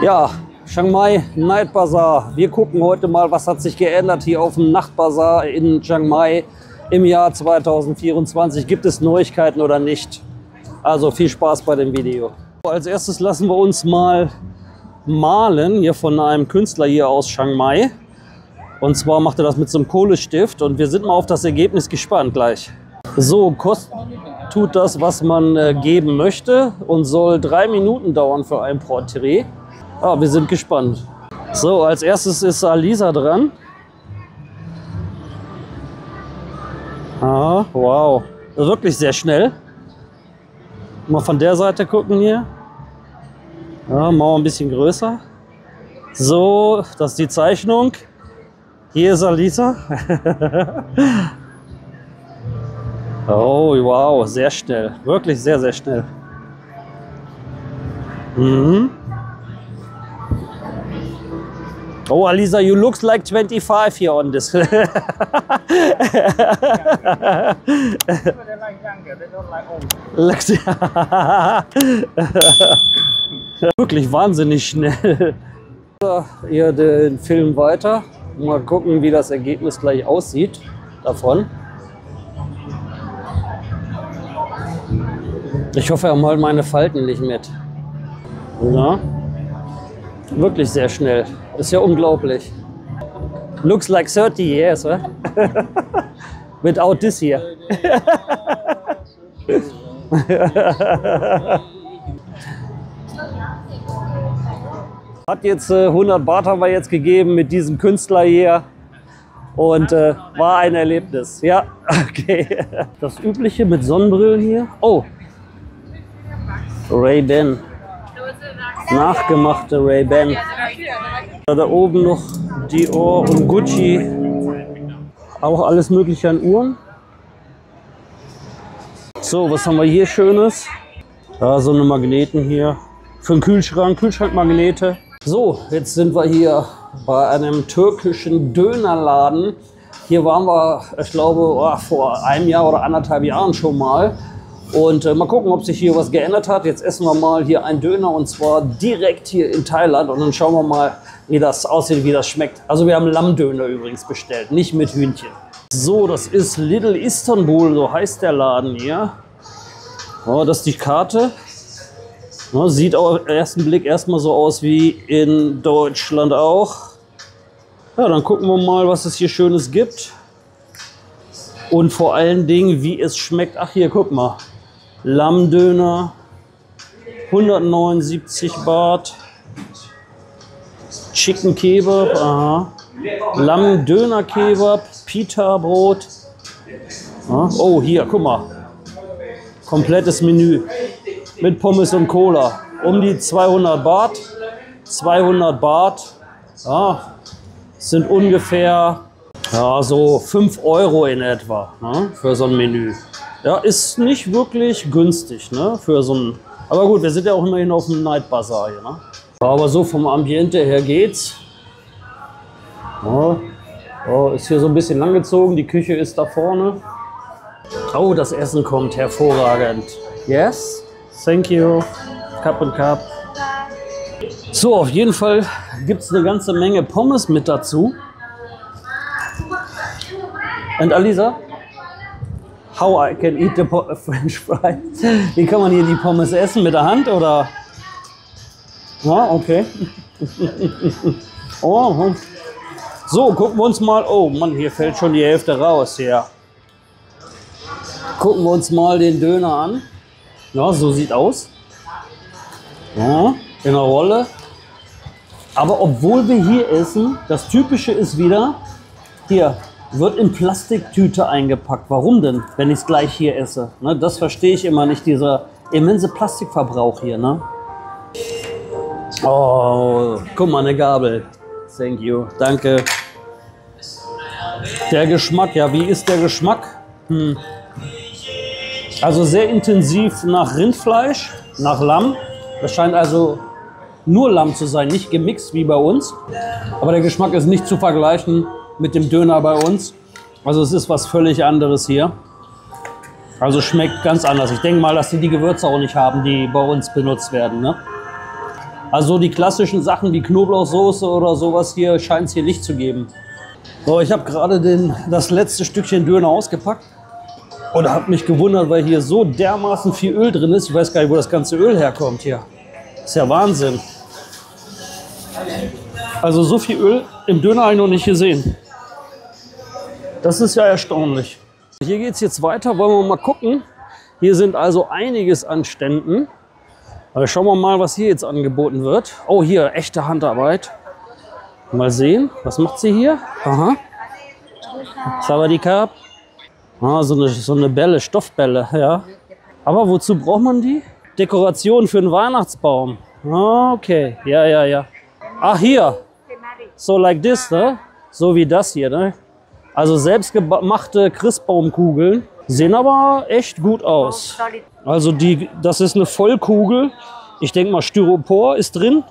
Ja, Chiang Mai Night Bazaar. Wir gucken heute mal, was hat sich geändert hier auf dem Nachtbazar in Chiang Mai im Jahr 2024. Gibt es Neuigkeiten oder nicht? Also viel Spaß bei dem Video. Als erstes lassen wir uns mal malen hier von einem Künstler hier aus Chiang Mai. Und zwar macht er das mit so einem Kohlestift und wir sind mal auf das Ergebnis gespannt gleich. So, kostet tut das, was man geben möchte und soll 3 Minuten dauern für ein Porträt. Ah, wir sind gespannt. So, als erstes ist Alisa dran. Ah, wow. Wirklich sehr schnell. Mal von der Seite gucken hier. Ja, machen wir ein bisschen größer. So, das ist die Zeichnung. Hier ist Alisa. Oh, wow, sehr schnell. Wirklich sehr, sehr schnell. Mhm. Oh, Alisa, you looks like 25 here on this. Wirklich wahnsinnig schnell. Hier den Film weiter. Mal gucken, wie das Ergebnis gleich aussieht davon. Ich hoffe, er malt meine Falten nicht mit. Ja. Wirklich sehr schnell. Ist ja unglaublich. Looks like 30 years, right? Without this here. Hat jetzt 100 Baht haben wir jetzt gegeben mit diesem Künstler hier. Und war ein Erlebnis. Ja, okay. Das Übliche mit Sonnenbrillen hier. Oh. Ray-Ban. Nachgemachte Ray-Ban. Da oben noch Dior und Gucci. Auch alles mögliche an Uhren. So, was haben wir hier Schönes? Da so eine Magneten hier. Für den Kühlschrank, Kühlschrankmagnete. So, jetzt sind wir hier bei einem türkischen Dönerladen. Hier waren wir, ich glaube, vor einem Jahr oder 1,5 Jahren schon mal. Und mal gucken, ob sich hier was geändert hat. Jetzt essen wir mal hier einen Döner und zwar direkt hier in Thailand. Und dann schauen wir mal, wie das aussieht, wie das schmeckt. Also wir haben Lammdöner übrigens bestellt, nicht mit Hühnchen. So, das ist Little Istanbul, so heißt der Laden hier. Oh, das ist die Karte. Ja, sieht auf den ersten Blick erstmal so aus wie in Deutschland auch. Ja, dann gucken wir mal, was es hier Schönes gibt. Und vor allen Dingen, wie es schmeckt. Ach hier, guck mal. Lammdöner, 179 Baht, Chicken Kebab, aha. Lammdöner Kebab, Pita Brot. Ah, oh, hier, guck mal. Komplettes Menü mit Pommes und Cola. Um die 200 Baht, 200 Baht. Ah, sind ungefähr ja, so 5 Euro in etwa, ne, für so ein Menü. Ja, ist nicht wirklich günstig, ne, für so ein... Aber gut, wir sind ja auch immerhin auf dem Night Bazaar hier, ne? Aber so vom Ambiente her geht's. Ja. Oh, ist hier so ein bisschen langgezogen, die Küche ist da vorne. Oh, das Essen kommt hervorragend. Yes, thank you. Cup and Cup. So, auf jeden Fall gibt es eine ganze Menge Pommes mit dazu. Und Alisa? How I can eat the French fries. Wie kann man hier die Pommes essen? Mit der Hand oder? Ja, okay. Oh. So, gucken wir uns mal. Oh Mann, hier fällt schon die Hälfte raus. Ja. Gucken wir uns mal den Döner an. Ja, so sieht aus. Ja, in der Rolle. Aber obwohl wir hier essen, das Typische ist wieder hier. Wird in Plastiktüte eingepackt. Warum denn, wenn ich es gleich hier esse? Ne, das verstehe ich immer nicht, dieser immense Plastikverbrauch hier. Ne? Oh, guck mal, eine Gabel. Thank you, danke. Der Geschmack, ja, wie ist der Geschmack? Hm. Also sehr intensiv nach Rindfleisch, nach Lamm. Das scheint also nur Lamm zu sein, nicht gemixt wie bei uns. Aber der Geschmack ist nicht zu vergleichen mit dem Döner bei uns. Also es ist was völlig anderes hier. Also schmeckt ganz anders. Ich denke mal, dass sie die Gewürze auch nicht haben, die bei uns benutzt werden. Ne? Also die klassischen Sachen wie Knoblauchsoße oder sowas hier scheint es hier nicht zu geben. So, ich habe gerade das letzte Stückchen Döner ausgepackt und habe mich gewundert, weil hier so dermaßen viel Öl drin ist. Ich weiß gar nicht, wo das ganze Öl herkommt hier. Ist ja Wahnsinn. Also so viel Öl im Döner habe ich noch nicht gesehen. Das ist ja erstaunlich. Hier geht es jetzt weiter, wollen wir mal gucken. Hier sind also einiges an Ständen. Also schauen wir mal, was hier jetzt angeboten wird. Oh, hier, echte Handarbeit. Mal sehen, was macht sie hier? Aha. Sawadikap. Ah, so eine Bälle, Stoffbälle, ja. Aber wozu braucht man die? Dekoration für einen Weihnachtsbaum. Ah, okay, ja, ja, ja. Ach, hier. So like this, ne? So wie das hier, ne? Also selbstgemachte Christbaumkugeln sehen aber echt gut aus. Also das ist eine Vollkugel. Ich denke mal, Styropor ist drin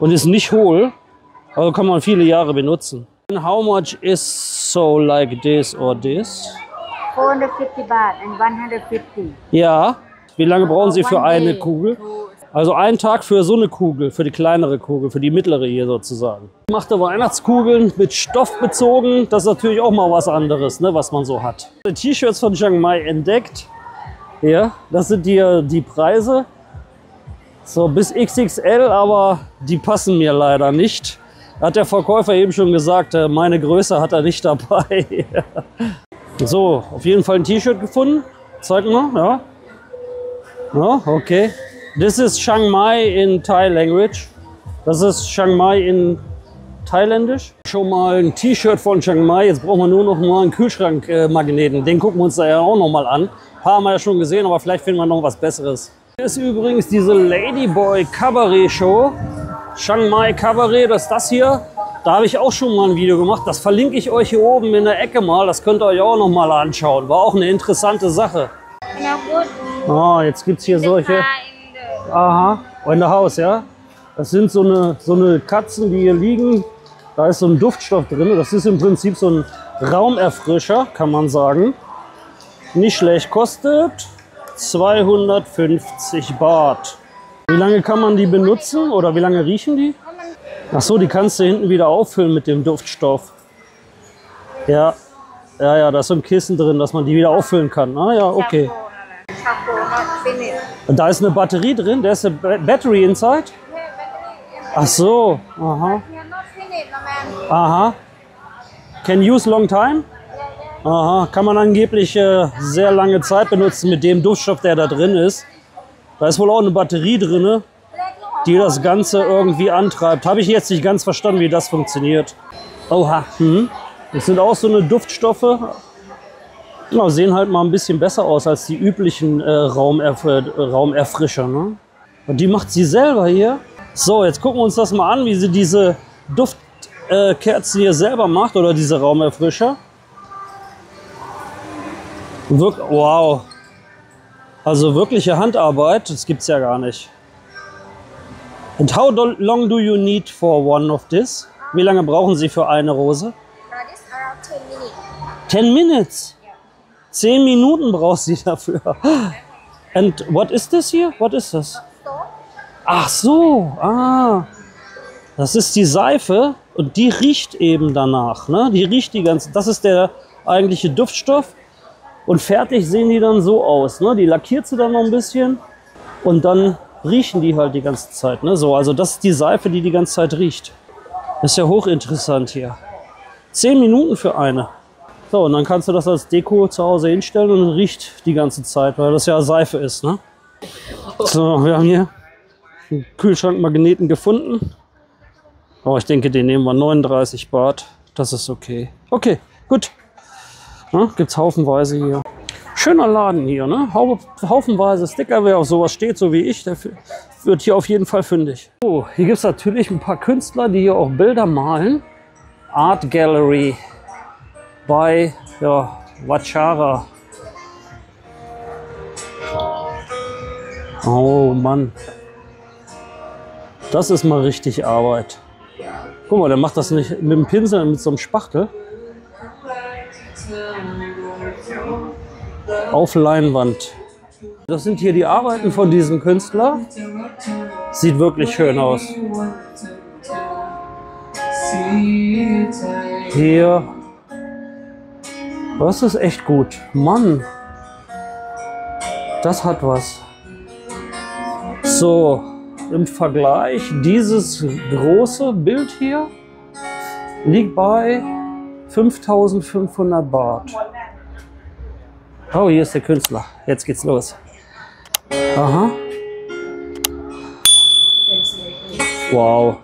und ist nicht hohl. Also kann man viele Jahre benutzen. And how much is so like this or this? 450 baht and 150. Ja. Wie lange brauchen Sie für eine Kugel? Also einen Tag für so eine Kugel, für die kleinere Kugel, für die mittlere hier sozusagen. Ich machte Weihnachtskugeln mit Stoff bezogen. Das ist natürlich auch mal was anderes, ne, was man so hat. T-Shirts von Chiang Mai entdeckt. Ja, das sind die Preise. So bis XXL, aber die passen mir leider nicht. Hat der Verkäufer eben schon gesagt, meine Größe hat er nicht dabei. So, auf jeden Fall ein T-Shirt gefunden. Zeig mal, ja. Ja, okay. This is Chiang Mai in Thai language. Das ist Chiang Mai in Thailändisch. Schon mal ein T-Shirt von Chiang Mai. Jetzt brauchen wir nur noch mal einen Kühlschrankmagneten. Den gucken wir uns da ja auch noch mal an. Ein paar haben wir ja schon gesehen, aber vielleicht finden wir noch was Besseres. Hier ist übrigens diese Ladyboy Cabaret Show. Chiang Mai Cabaret, das ist das hier. Da habe ich auch schon mal ein Video gemacht. Das verlinke ich euch hier oben in der Ecke mal. Das könnt ihr euch auch noch mal anschauen. War auch eine interessante Sache. Oh, jetzt gibt es hier solche. Aha, in der Haus, ja. Das sind so eine Katzen, die hier liegen. Da ist so ein Duftstoff drin. Das ist im Prinzip so ein Raumerfrischer, kann man sagen. Nicht schlecht, kostet 250 Baht. Wie lange kann man die benutzen oder wie lange riechen die? Ach so, die kannst du hinten wieder auffüllen mit dem Duftstoff. Ja, ja, ja, da ist so ein Kissen drin, dass man die wieder auffüllen kann. Ah ja, okay. Und da ist eine Batterie drin, there's a battery inside? Ach so, aha. Aha. Can use long time? Aha, kann man angeblich sehr lange Zeit benutzen mit dem Duftstoff, der da drin ist. Da ist wohl auch eine Batterie drin, die das Ganze irgendwie antreibt. Habe ich jetzt nicht ganz verstanden, wie das funktioniert. Oha, mhm. Das sind auch so eine Duftstoffe. Genau, sehen halt mal ein bisschen besser aus als die üblichen Raumerfrischer. Ne? Und die macht sie selber hier. So, jetzt gucken wir uns das mal an, wie sie diese Duftkerzen hier selber macht oder diese Raumerfrischer. Wow. Also wirkliche Handarbeit, das gibt's ja gar nicht. And how long do you need for one of this? Wie lange brauchen Sie für eine Rose? 10 minutes. 10 Minuten braucht sie dafür. And what is this here? Was ist das? Ach so, ah. Das ist die Seife und die riecht eben danach. Ne? Die riecht die ganze. Das ist der eigentliche Duftstoff. Und fertig sehen die dann so aus. Ne? Die lackiert sie dann noch ein bisschen. Und dann riechen die halt die ganze Zeit. Ne? So, also das ist die Seife, die ganze Zeit riecht. Das ist ja hochinteressant hier. 10 Minuten für eine. So, und dann kannst du das als Deko zu Hause hinstellen und riecht die ganze Zeit, weil das ja Seife ist, ne? So, wir haben hier einen Kühlschrankmagneten gefunden. Aber ich denke, den nehmen wir 39 Baht. Das ist okay. Okay, gut. Ne? Gibt's haufenweise hier. Schöner Laden hier, ne? Haufenweise Sticker, wer auf sowas steht, so wie ich, der wird hier auf jeden Fall fündig. So, hier gibt es natürlich ein paar Künstler, die hier auch Bilder malen. Art Gallery. Bei, ja, Wachara. Oh Mann. Das ist mal richtig Arbeit. Guck mal, der macht das nicht mit dem Pinsel, mit so einem Spachtel. Auf Leinwand. Das sind hier die Arbeiten von diesem Künstler. Sieht wirklich schön aus. Hier. Das ist echt gut. Mann. Das hat was. So, im Vergleich, dieses große Bild hier liegt bei 5.500 Baht. Oh, hier ist der Künstler. Jetzt geht's los. Aha. Wow.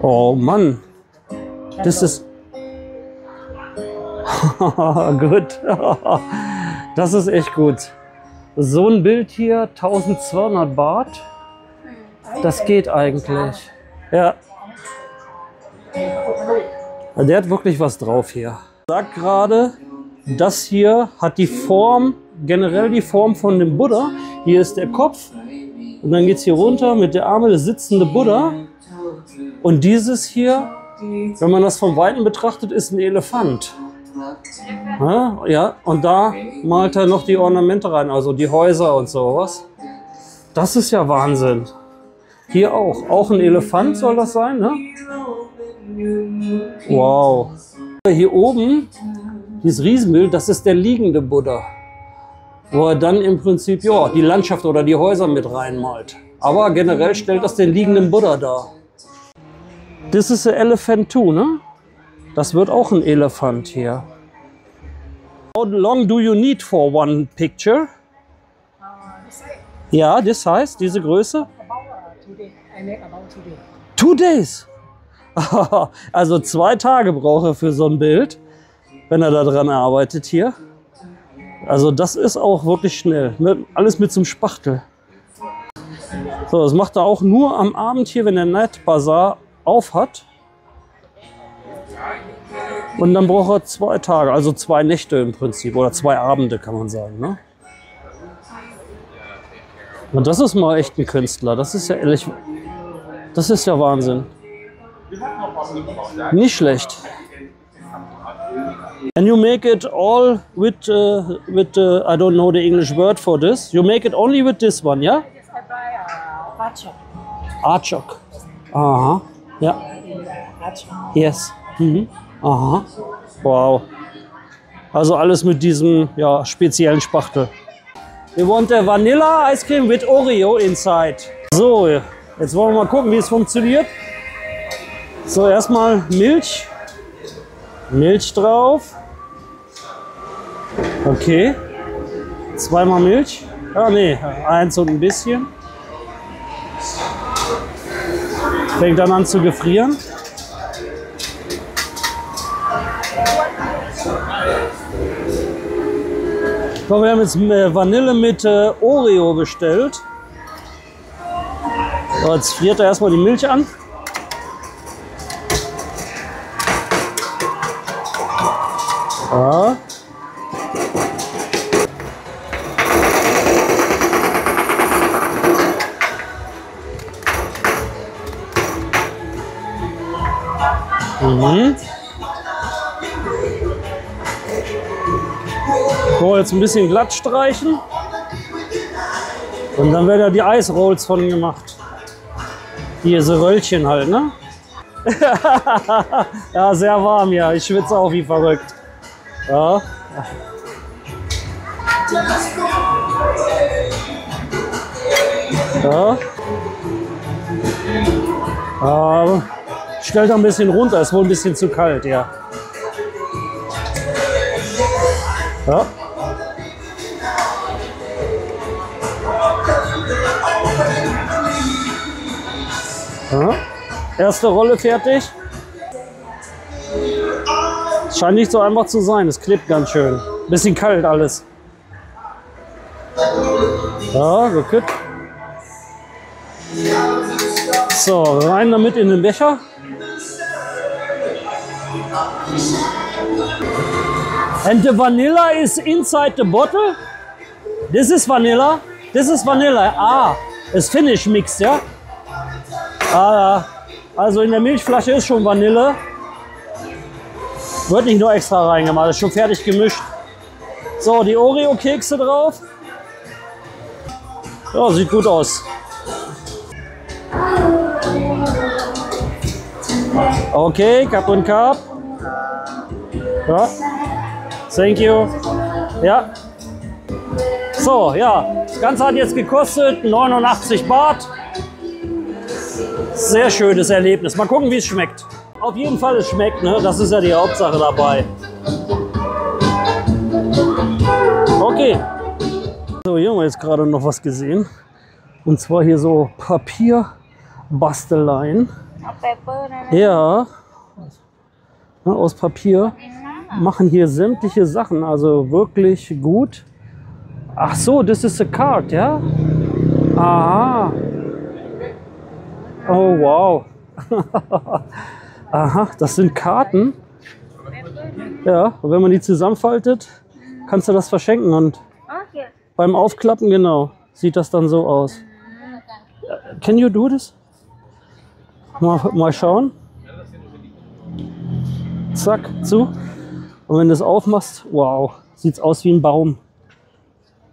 Oh Mann. Das ist... gut. Das ist echt gut. So ein Bild hier, 1200 Baht. Das geht eigentlich. Ja. Der hat wirklich was drauf hier. Ich sag gerade, das hier hat die Form, generell die Form von dem Buddha. Hier ist der Kopf und dann geht es hier runter mit der Arme, der sitzende Buddha. Und dieses hier, wenn man das von Weitem betrachtet, ist ein Elefant. Ja, und da malt er noch die Ornamente rein, also die Häuser und sowas. Das ist ja Wahnsinn. Hier auch. Auch ein Elefant soll das sein, ne? Wow. Hier oben, dieses Riesenbild, das ist der liegende Buddha. Wo er dann im Prinzip, ja, die Landschaft oder die Häuser mit reinmalt. Aber generell stellt das den liegenden Buddha dar. Das ist ein Elephant too, ne? Das wird auch ein Elefant hier. How long do you need for one picture? Ja, das heißt, diese Größe. Two days? Also 2 Tage braucht er für so ein Bild, wenn er da dran arbeitet hier. Also das ist auch wirklich schnell. Alles mit so einem Spachtel. So, das macht er auch nur am Abend hier, wenn der Night Bazaar auf hat. Und dann braucht er 2 Tage, also 2 Nächte im Prinzip. Oder 2 Abende kann man sagen, ne? Und das ist mal echt ein Künstler. Das ist ja ehrlich, das ist ja Wahnsinn. Nicht schlecht. And you make it all with I don't know the English word for this. You make it only with this one, yeah? Yes, I buy archok. Aha. Yeah. Yes. Mhm. Aha. Wow. Also alles mit diesem, ja, speziellen Spachtel. Wir wollen Vanilla Ice Cream with Oreo inside. So, jetzt wollen wir mal gucken, wie es funktioniert. So, erstmal Milch. Milch drauf. Okay. 2-mal Milch. Ah, nee, 1 und ein bisschen. Fängt dann an zu gefrieren. So, wir haben jetzt Vanille mit Oreo bestellt. So, jetzt friert er erstmal die Milch an. Ja. Mhm. So, jetzt ein bisschen glatt streichen und dann werden ja die Eisrolls von gemacht. Hier so Röllchen halt, ne? Ja, sehr warm, ja. Ich schwitze auch wie verrückt. Ja. Ja. Stellt ein bisschen runter, ist wohl ein bisschen zu kalt, ja. Ja. Ja. Erste Rolle fertig. Scheint nicht so einfach zu sein, es klebt ganz schön. Bisschen kalt alles. Ja, gut. So, rein damit in den Becher. And the vanilla is inside the bottle. This is vanilla. This is vanilla. Ah, it's Finnish mixed, ja? Ah, also in der Milchflasche ist schon Vanille. Wird nicht nur extra reingemacht, ist schon fertig gemischt. So, die Oreo-Kekse drauf. Ja, sieht gut aus. Okay, Cup und Cup. Ja. Thank you. Ja. So, ja. Das Ganze hat jetzt gekostet 89 Baht. Sehr schönes Erlebnis. Mal gucken, wie es schmeckt. Auf jeden Fall, es schmeckt, ne? Das ist ja die Hauptsache dabei. Okay. So, hier haben wir jetzt gerade noch was gesehen. Und zwar hier so Papierbasteleien. Ja. Aus Papier machen hier sämtliche Sachen, also wirklich gut. Ach so, das ist eine Karte, ja? Aha. Oh wow. Aha, das sind Karten. Ja, und wenn man die zusammenfaltet, kannst du das verschenken und beim Aufklappen, genau, sieht das dann so aus. Can you do this? Mal schauen. Zack, zu. Und wenn du es aufmachst, wow, sieht es aus wie ein Baum.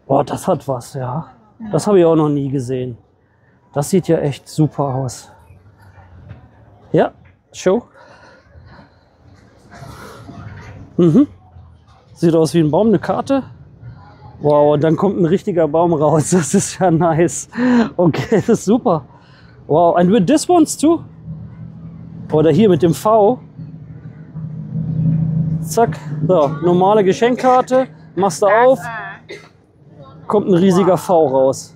Boah, das hat was, ja. Das habe ich auch noch nie gesehen. Das sieht ja echt super aus. Ja, show. Mhm. Sieht aus wie ein Baum, eine Karte. Wow, und dann kommt ein richtiger Baum raus. Das ist ja nice. Okay, das ist super. Wow, and with this ones too? Oder hier mit dem V. Zack, so, normale Geschenkkarte, machst du auf, kommt ein riesiger V raus.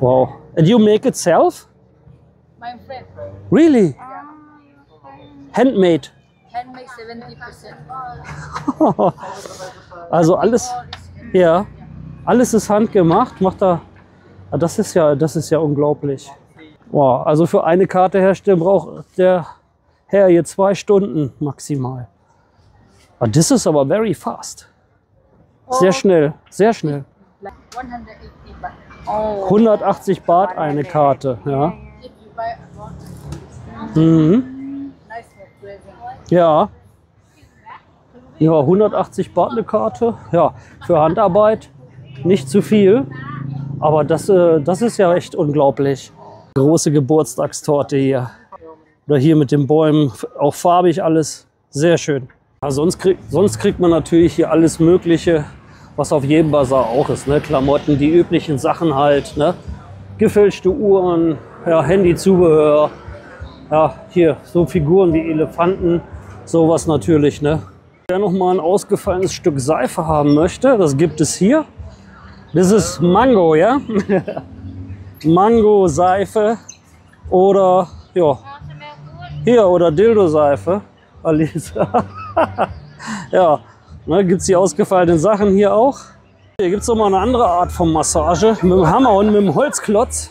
Wow. And you make it self? My friend. Really? Yeah. Handmade? Handmade 70%. Also alles, ja, alles ist handgemacht, macht da, das ist ja unglaublich. Wow, also für eine Karte herstellen braucht der Herr hier 2 Stunden maximal. Aber das ist aber very fast. Sehr schnell, sehr schnell. 180 Baht eine Karte, ja. Mhm. Ja. Ja, 180 Baht eine Karte, ja, für Handarbeit nicht zu viel, aber das ist ja echt unglaublich. Große Geburtstagstorte hier. Oder hier mit den Bäumen, auch farbig alles, sehr schön. Ja, sonst kriegt man natürlich hier alles Mögliche, was auf jedem Bazar auch ist. Ne? Klamotten, die üblichen Sachen halt, ne? Gefälschte Uhren, ja, Handyzubehör, ja, hier so Figuren wie Elefanten, sowas natürlich. Ne? Wer noch mal ein ausgefallenes Stück Seife haben möchte, das gibt es hier. Das ist Mango, ja? Mango-Seife oder, ja. Hier, oder Dildo-Seife, Alisa. Ja, ne, gibt es die ausgefallenen Sachen hier auch. Hier gibt es nochmal eine andere Art von Massage, mit dem Hammer und mit dem Holzklotz.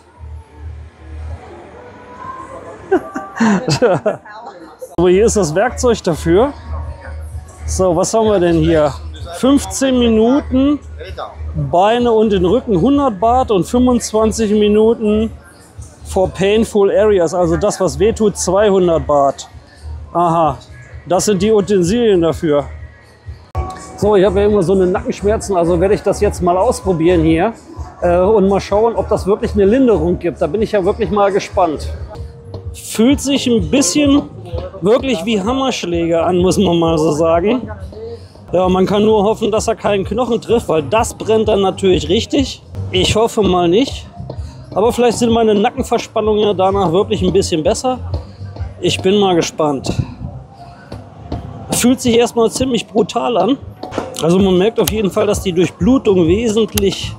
So, hier ist das Werkzeug dafür. So, was haben wir denn hier? 15 Minuten, Beine und den Rücken 100 Baht und 25 Minuten... For painful areas, also das, was weh tut, 200 Baht. Aha, das sind die Utensilien dafür. So, ich habe ja immer so eine Nackenschmerzen, also werde ich das jetzt mal ausprobieren hier und mal schauen, ob das wirklich eine Linderung gibt. Da bin ich ja wirklich mal gespannt. Fühlt sich ein bisschen wirklich wie Hammerschläge an, muss man mal so sagen. Ja, man kann nur hoffen, dass er keinen Knochen trifft, weil das brennt dann natürlich richtig. Ich hoffe mal nicht. Aber vielleicht sind meine Nackenverspannungen ja danach wirklich ein bisschen besser. Ich bin mal gespannt. Fühlt sich erstmal ziemlich brutal an. Also man merkt auf jeden Fall, dass die Durchblutung wesentlich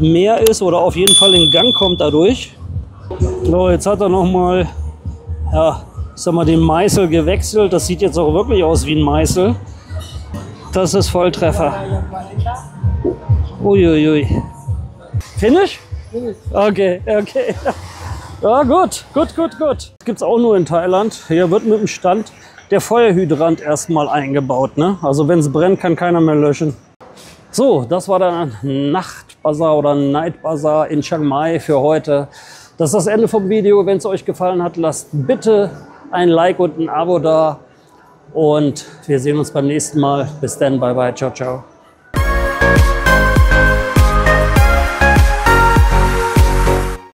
mehr ist oder auf jeden Fall in Gang kommt dadurch. So, jetzt hat er nochmal, ja, ich sag mal, den Meißel gewechselt. Das sieht jetzt auch wirklich aus wie ein Meißel. Das ist Volltreffer. Uiuiui. Finish? Okay, okay. Ja, gut, gut, gut, gut. Das gibt es auch nur in Thailand. Hier wird mit dem Stand der Feuerhydrant erstmal eingebaut. Ne? Also wenn es brennt, kann keiner mehr löschen. So, das war dann ein Nachtbazar oder ein Night Bazaar in Chiang Mai für heute. Das ist das Ende vom Video. Wenn es euch gefallen hat, lasst bitte ein Like und ein Abo da. Und wir sehen uns beim nächsten Mal. Bis dann, bye bye, ciao, ciao.